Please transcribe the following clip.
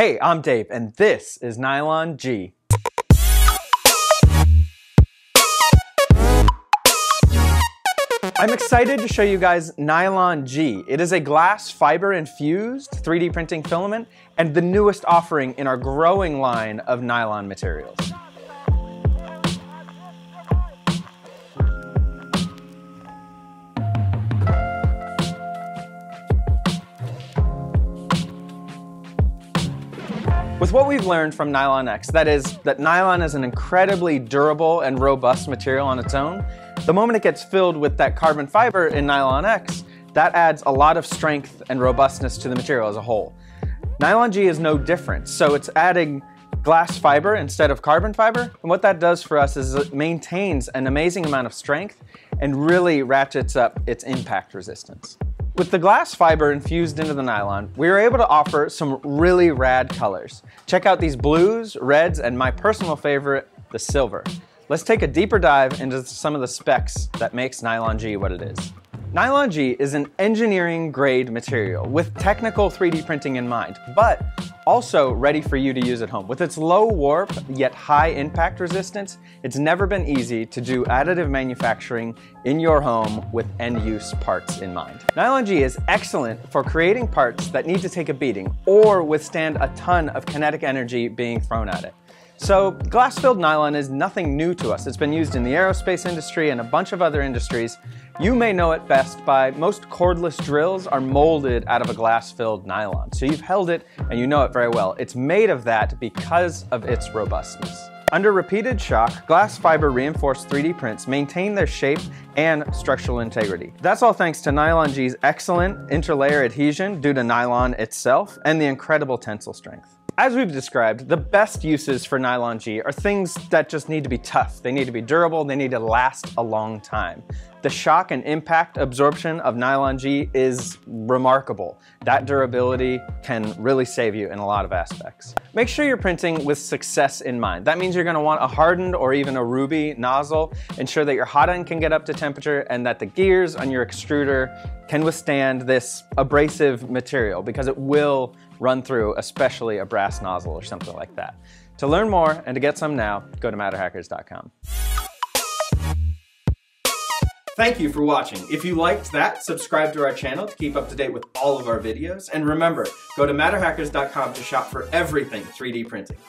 Hey, I'm Dave, and this is Nylon G. I'm excited to show you guys Nylon G. It is a glass fiber infused 3D printing filament and the newest offering in our growing line of nylon materials. With what we've learned from Nylon X, that is, that nylon is an incredibly durable and robust material on its own, the moment it gets filled with that carbon fiber in Nylon X, that adds a lot of strength and robustness to the material as a whole. Nylon G is no different, so it's adding glass fiber instead of carbon fiber, and what that does for us is it maintains an amazing amount of strength and really ratchets up its impact resistance. With the glass fiber infused into the nylon, we were able to offer some really rad colors. Check out these blues, reds, and my personal favorite, the silver. Let's take a deeper dive into some of the specs that makes Nylon G what it is. Nylon G is an engineering grade material with technical 3D printing in mind, but also ready for you to use at home. With its low warp yet high impact resistance, it's never been easy to do additive manufacturing in your home with end use parts in mind. Nylon G is excellent for creating parts that need to take a beating or withstand a ton of kinetic energy being thrown at it. So glass-filled nylon is nothing new to us. It's been used in the aerospace industry and a bunch of other industries. You may know it best by most cordless drills are molded out of a glass-filled nylon. So you've held it and you know it very well. It's made of that because of its robustness. Under repeated shock, glass fiber reinforced 3D prints maintain their shape and structural integrity. That's all thanks to Nylon G's excellent interlayer adhesion due to nylon itself and the incredible tensile strength. As we've described, the best uses for Nylon G are things that just need to be tough. They need to be durable, they need to last a long time. The shock and impact absorption of Nylon G is remarkable. That durability can really save you in a lot of aspects. Make sure you're printing with success in mind. That means you're gonna want a hardened or even a ruby nozzle. Ensure that your hot end can get up to temperature and that the gears on your extruder can withstand this abrasive material because it will run through, especially a brass nozzle or something like that. To learn more and to get some now, go to MatterHackers.com. Thank you for watching. If you liked that, subscribe to our channel to keep up to date with all of our videos. And remember, go to MatterHackers.com to shop for everything 3D printing.